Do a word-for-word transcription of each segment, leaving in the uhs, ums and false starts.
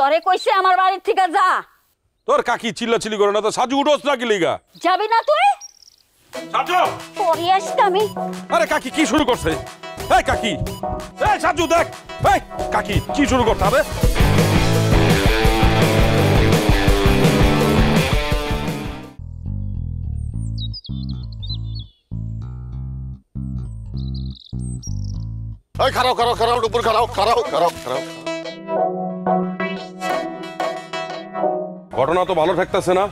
তোরে কইছে আমার বাড়ি থেকে যা। তোর কাকি চিল্লাচিল্লি করে না তো সাজু উঠোস না কি লিগা? যাবি না তুই? সাজু পড়ি আসতে আমি। আরে কাকি কি শুরু করছে? এই কাকি, এই সাজু দেখ, এই কাকি কি শুরু করতে হবে? এই খারাও খারাও খারাও উপর খারাও খারাও খারাও খারাও। ঘটনা তো ভালো থাকতেছে না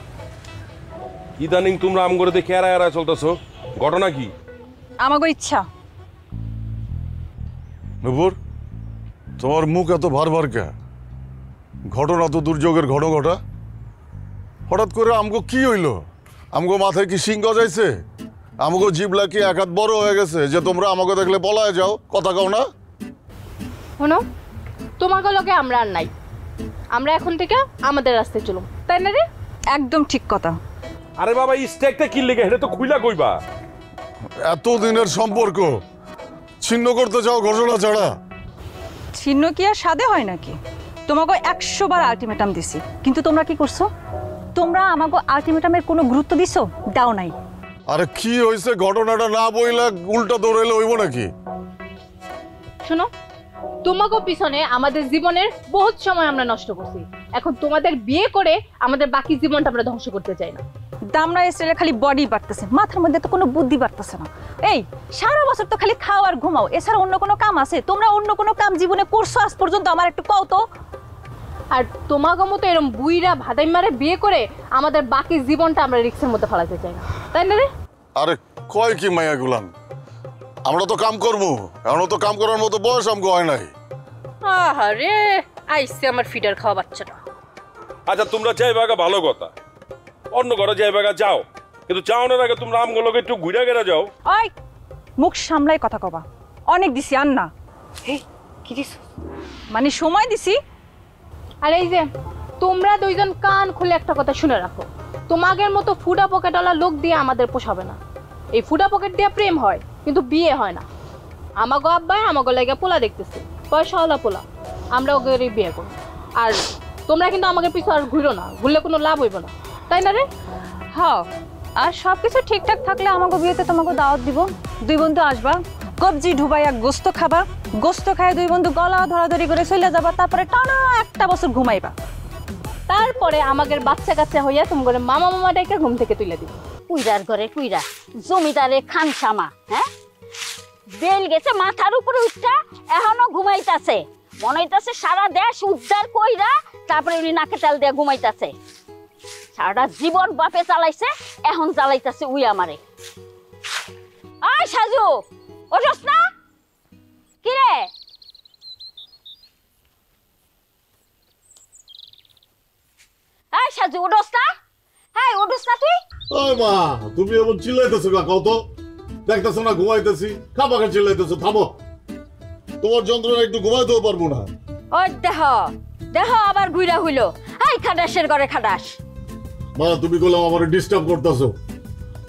ইদানিং, তোমরা আম করে দেখে এরা এরা চলতেছো, ঘটনা কি? আমাগো ইচ্ছা। নুপুর তোর মুখ এত ভার ভার কে? ঘটনা তো দুর্যোগের ঘট ঘটা, হঠাৎ করে আমগো কি হইল? আমগো মাথায় কি সিং গজাইছে? আমাকে জিবলা কি এক হাত বড় হয়ে গেছে যে তোমরা আমাকে দেখলে বলায় যাও কথা কও না? শোনো তোমাকে লোকে আমরা আর নাই, আমরা এখন থেকে আমাদের রাস্তায় চলুম, তাই না রে? একদম ঠিক কথা। আরে বাবা স্টেকটা কি লেগে হেরে তো খুইলা কইবা, এত দিনের সম্পর্ক ছিন্ন করতে যাও ঘটনা ছাড়া? ছিন্ন কি আর সাধে হয় নাকি? তোমাকে একশো বার আলটিমেটাম দিছি, কিন্তু তোমরা কি করছো? তোমরা আমাকে আলটিমেটামের কোনো গুরুত্ব দিছো? দাও নাই। আরে কি হয়েছে ঘটনাটা না বইলা উল্টা দৌড়াইলে হইব নাকি? শোনো তোমাকে পিছনে আমাদের জীবনের বহুত সময় আমরা নষ্ট করছি, এখন তোমাদের বিয়ে করে আমাদের বাকি জীবনটা আমরা ধ্বংস করতে চাই না। দামরা এসলে খালি বডি বাড়তেছে, মাথার মধ্যে তো কোনো বুদ্ধি বাড়তেছে না। এই সারা বছর তো খালি খাও আর ঘুমাও, এছাড়া অন্য কোনো কাম আছে? তোমরা অন্য কোনো কাম জীবনে করছো আজ পর্যন্ত? আমার একটু কও তো। আর তোমাকে মতো এরকম বুইরা ভাদাই মারে বিয়ে করে আমাদের বাকি জীবনটা আমরা রিক্সের মধ্যে ফেলাতে চাই না, তাই না রে? আরে কয় কি মায়া গুলাম, আমরা তো কাম করবো, এখনো তো কাম করার মতো বয়স আমগো হয় নাই। আরে আইছে আমার ফিডার খাওয়া বাচ্চাটা। আচ্ছা তোমরা যাইবাগা ভালো কথা, অন্য ঘরে যাইবাগা যাও, কিন্তু যাও না আগে তোমরা আমগুলোকে একটু ঘুরে ঘেরা যাও। ওই মুখ সামলাই কথা কবা, অনেক দিছি আর না। এই কি দিছ? মানে সময় দিছি। আরে এই যে তোমরা দুইজন কান খুলে একটা কথা শুনে রাখো, তোমাদের মতো ফুডা পকেটওয়ালা লোক দিয়ে আমাদের পোষাবে না। এই ফুডা পকেট দিয়ে প্রেম হয় কিন্তু বিয়ে হয় না। আমাগো আব্বাই আমাগো লাগা পোলা দেখতেছে, পয়সাওয়ালা পোলা, আমরা ওদেরই বিয়ে করব। আর তোমরা কিন্তু আমাকে পিছু আর ঘুরো না, ঘুরলে কোনো লাভ হইব না, তাই না রে? হ্যাঁ, আর সব কিছু ঠিকঠাক থাকলে আমাগো বিয়েতে তোমাকে দাওয়াত দিব, দুই বন্ধু আসবা, কবজি ঢুবাইয়া গোস্ত খাবা, গোস্ত খায় দুই বন্ধু গলা ধরাধরি করে চলে যাবা, তারপরে টানা একটা বছর ঘুমাইবা, তারপরে আমাদের বাচ্চা কাচ্চা হইয়া তোমার মামা মামাটাকে ঘুম থেকে তুলে দিবে। কুইরার ঘরে কুইরা, জমিদারে খান সামা, হ্যাঁ বেল গেছে মাথার উপরে উঠা, এখনো ঘুমাইতাছে, মনে হইতাছে সারা দেশ উদ্ধার কইরা তারপরে উনি নাকে তেল দিয়ে ঘুমাইতাছে। সারাটা জীবন বাপে চালাইছে, এখন চালাইতাছে উই আমারে। আয় সাজু ওঠোস না কি রে? সাজু ওঠোস না? হ্যাঁ ওঠোস না তুই? ও মা তুমি এমন চিল্লাইতেছো কা? কত দেখতেছো না ঘুমাইতেছি, খাবাকে চিল্লাইতেছো। থামো, তোমার যন্ত্রণা একটু ঘুমাইতেও পারবো না। ওই দেহ দেহ আবার ঘুরা হইলো। এই খাদাসের ঘরে খাদাস। মা তুমি কইলাম আমারে ডিস্টার্ব করতেছো,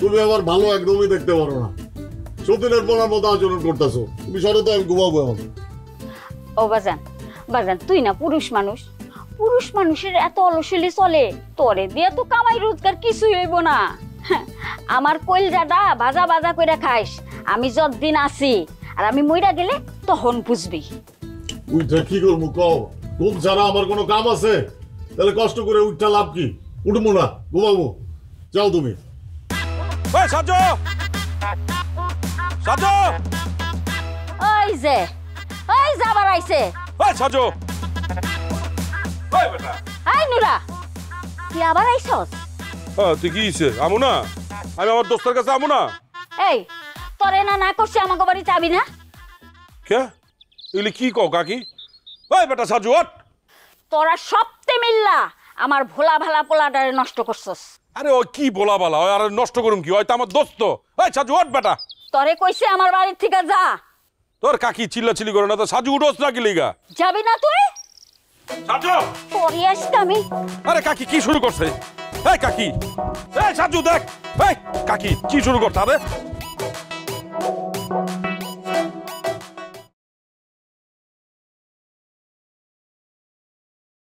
তুমি আমার ভালো একদমই দেখতে পারো না, সতীনের বোনার মতো আচরণ করতেছো। তুমি সরে তো আমি ঘুমাবো এখন। ও বাজান বাজান তুই না পুরুষ মানুষ, পুরুষ মানুষের এত অলসলি চলে? তোরে দিয়ে তো কামাই রোজগার কিছুই হইব না। আমার কইলজাটা বাজা বাজা কইরা খাইস, আমি যতদিন আছি, আর আমি মইরা গেলে তখন বুঝবি। উইটা কি করবো কও? ঘুম ছাড়া আমার কোনো কাম আছে? তাহলে কষ্ট করে উঠটা লাভ কি? উঠবো না, ঘুমাবো। যাও তুমি। ওই সাজো সাজো, ওই যে ওই যাবার আইছে। ওই সাজো নষ্ট করছস। আরে ও কি ভোলা ভালা? নষ্ট করুম কি? আমার দোস্ত সাজু ওঠ বেটা। তোরে কইছে আমার বাড়ির থেকে যা। তোর কাকি চিল্লাচিল্লি করে না তো সাজু উঠোস না কি লিগা? যাবি না তুই? আরে কাকি কি শুরু করছে? এই কাকি, এই সাজু দেখ, এই কাকি কি শুরু করছে? আরে